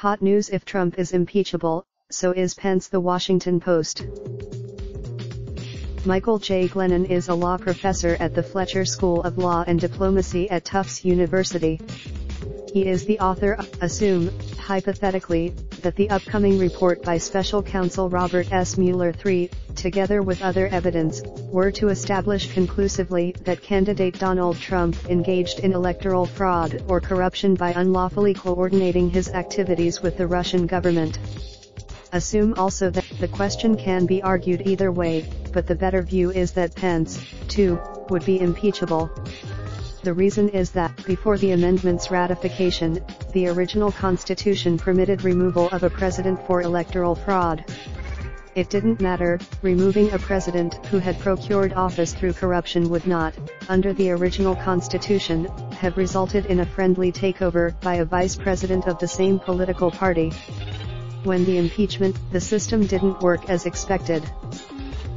Hot news: if Trump is impeachable, so is Pence. The Washington Post. Michael J. Glennon is a law professor at the Fletcher School of Law and Diplomacy at Tufts University. He is the author of "Assume, Hypothetically, that the upcoming report by Special Counsel Robert S. Mueller III, together with other evidence, were to establish conclusively that candidate Donald Trump engaged in electoral fraud or corruption by unlawfully coordinating his activities with the Russian government. Assume also that the question can be argued either way, but the better view is that Pence, too, would be impeachable. The reason is that, before the amendment's ratification, the original Constitution permitted removal of a president for electoral fraud. It didn't matter, removing a president who had procured office through corruption would not, under the original Constitution, have resulted in a friendly takeover by a vice president of the same political party. When the impeachment, the system didn't work as expected.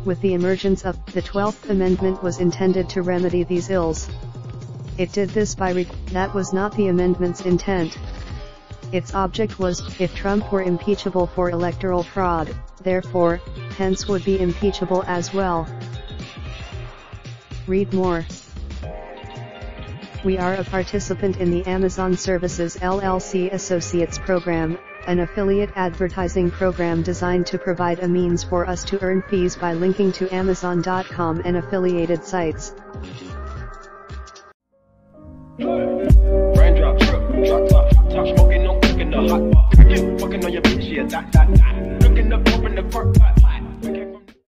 With the emergence of the 12th Amendment was intended to remedy these ills. It did this by that was not the amendment's intent. Its object was, if Trump were impeachable for electoral fraud, therefore, Pence would be impeachable as well. Read more. We are a participant in the Amazon Services LLC Associates Program, an affiliate advertising program designed to provide a means for us to earn fees by linking to Amazon.com and affiliated sites. Raindrops, drop top, top smoking, no cooking, the hot pot. Fucking on your bitch, yeah, that. Looking up, open the park pot.